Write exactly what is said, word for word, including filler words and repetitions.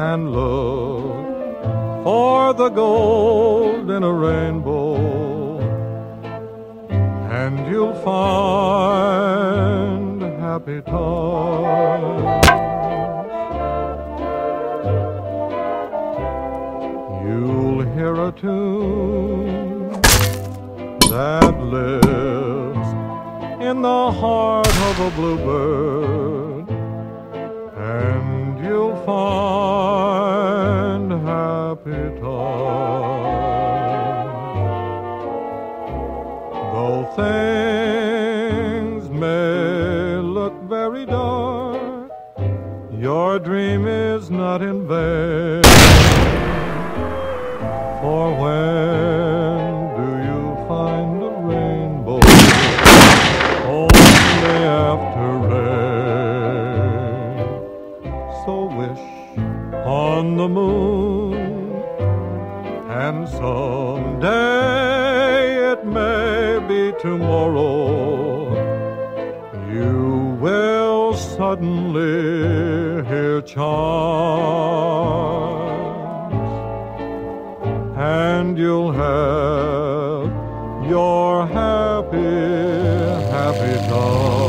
and look for the gold in a rainbow, and you'll find happy times. You'll hear a tune that lives in the heart of a bluebird, and you'll find happy times. Though things may look very dark, your dream is not in vain. For when do you find a rainbow? Only after rain. So wish on the moon, and someday, it may be tomorrow, you will suddenly hear charms, and you'll have your happy, happy time.